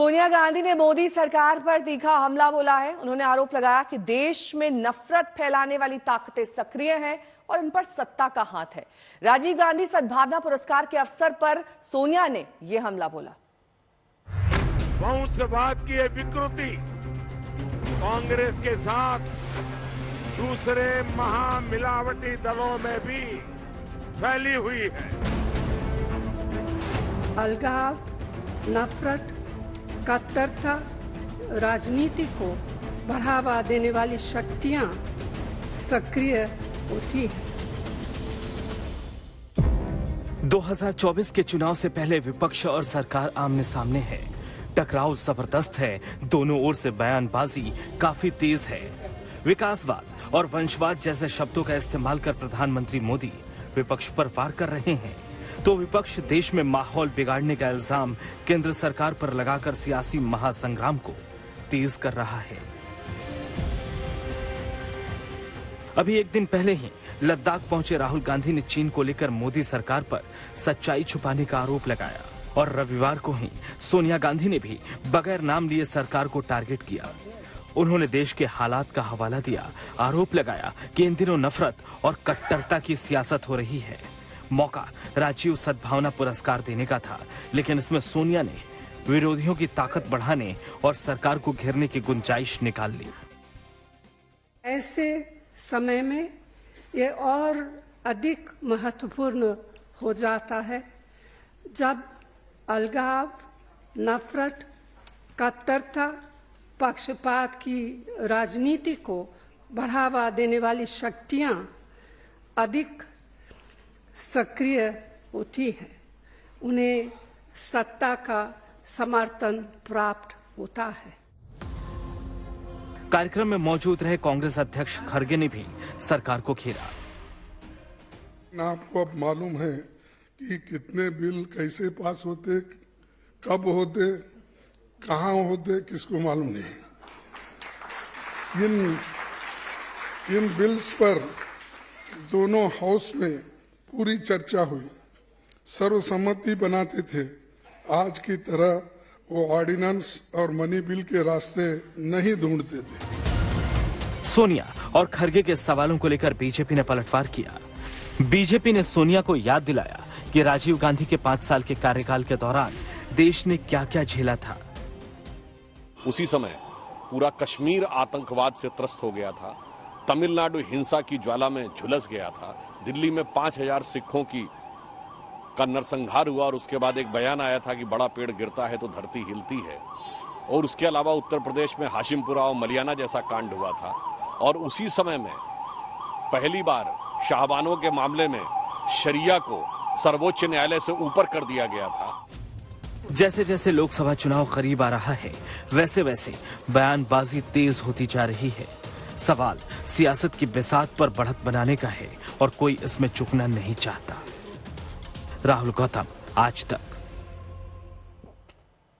सोनिया गांधी ने मोदी सरकार पर तीखा हमला बोला है। उन्होंने आरोप लगाया कि देश में नफरत फैलाने वाली ताकतें सक्रिय हैं और इन पर सत्ता का हाथ है। राजीव गांधी सद्भावना पुरस्कार के अवसर पर सोनिया ने ये हमला बोला। वंशवाद की विकृति कांग्रेस के साथ दूसरे महामिलावटी दलों में भी फैली हुई है। अलगाव, नफरत, कट्टरता, राजनीति को बढ़ावा देने वाली शक्तियां सक्रिय होती हैं। 2024 के चुनाव से पहले विपक्ष और सरकार आमने सामने है। टकराव जबरदस्त है। दोनों ओर से बयानबाजी काफी तेज है। विकासवाद और वंशवाद जैसे शब्दों का इस्तेमाल कर प्रधानमंत्री मोदी विपक्ष पर वार कर रहे हैं, तो विपक्ष देश में माहौल बिगाड़ने का इल्जाम केंद्र सरकार पर लगाकर सियासी महासंग्राम को तेज कर रहा है। अभी एक दिन पहले ही लद्दाख पहुंचे राहुल गांधी ने चीन को लेकर मोदी सरकार पर सच्चाई छुपाने का आरोप लगाया और रविवार को ही सोनिया गांधी ने भी बगैर नाम लिए सरकार को टारगेट किया। उन्होंने देश के हालात का हवाला दिया, आरोप लगाया कि इन दिनों नफरत और कट्टरता की सियासत हो रही है। मौका राजीव सद्भावना पुरस्कार देने का था, लेकिन इसमें सोनिया ने विरोधियों की ताकत बढ़ाने और सरकार को घेरने की गुंजाइश निकाल ली। ऐसे समय में ये और अधिक महत्वपूर्ण हो जाता है जब अलगाव, नफरत, कट्टरता, पक्षपात की राजनीति को बढ़ावा देने वाली शक्तियां अधिक सक्रिय होती है, उन्हें सत्ता का समर्थन प्राप्त होता है। कार्यक्रम में मौजूद रहे कांग्रेस अध्यक्ष खड़गे ने भी सरकार को घेरा। आपको अब मालूम है कि कितने बिल कैसे पास होते, कब होते, कहाँ होते, किसको मालूम नहीं। इन बिल्स पर दोनों हाउस में पूरी चर्चा हुई, सर्वसम्मति बनाते थे। आज की तरह वो ऑर्डिनेंस और मनी बिल के रास्ते नहीं ढूंढते थे। सोनिया और खड़गे के सवालों को लेकर बीजेपी ने पलटवार किया। बीजेपी ने सोनिया को याद दिलाया कि राजीव गांधी के 5 साल के कार्यकाल के दौरान देश ने क्या क्या झेला था। उसी समय पूरा कश्मीर आतंकवाद से त्रस्त हो गया था, तमिलनाडु हिंसा की ज्वाला में झुलस गया था, दिल्ली में 5000 सिखों का नरसंहार हुआ और उसके बाद एक बयान आया था कि बड़ा पेड़ गिरता है तो धरती हिलती है। और उसके अलावा उत्तर प्रदेश में हाशिमपुरा और मलियाना जैसा कांड हुआ था। और उसी समय में पहली बार शाहबानों के मामले में शरिया को सर्वोच्च न्यायालय से ऊपर कर दिया गया था। जैसे जैसे लोकसभा चुनाव करीब आ रहा है, वैसे वैसे बयानबाजी तेज होती जा रही है। सवाल सियासत की बिसात पर बढ़त बनाने का है और कोई इसमें चुकना नहीं चाहता। राहुल गौतम, आज तक।